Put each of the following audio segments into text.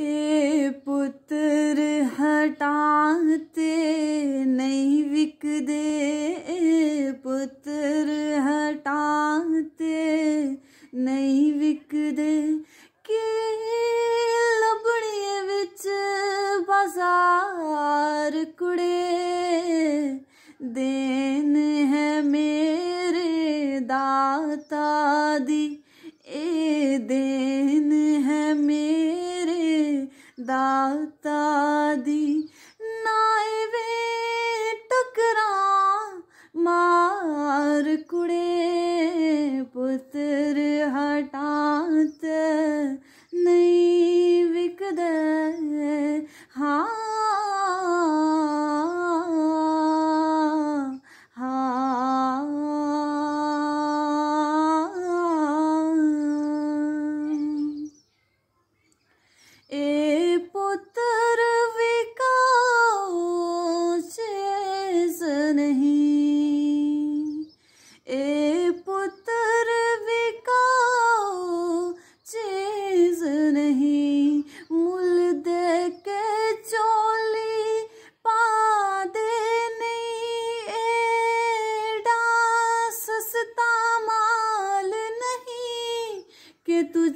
ए पुत्र हटाते नहीं विकदे, ए पुत्र हटाते नहीं विकदे। के लबड़िए विच बाजार कुड़े, देन है मेरे दाता दी, ए देन है मेरे दाता दी। नाइवे टकरा मार कुड़े, पुत्र हटात नहीं विकद।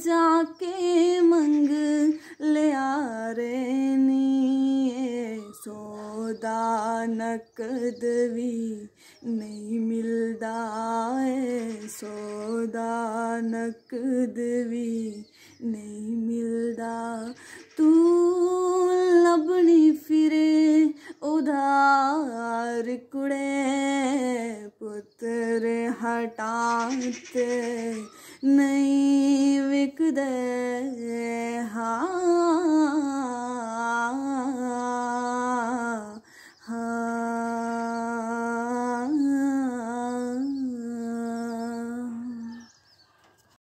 जाके मंग ले आ रे नी, सौदा नकद भी नहीं मिलदा है, सौदा नकद भी नहीं मिलदा। तू लबनी फिरे उधार कुड़े, पुत्र हटाते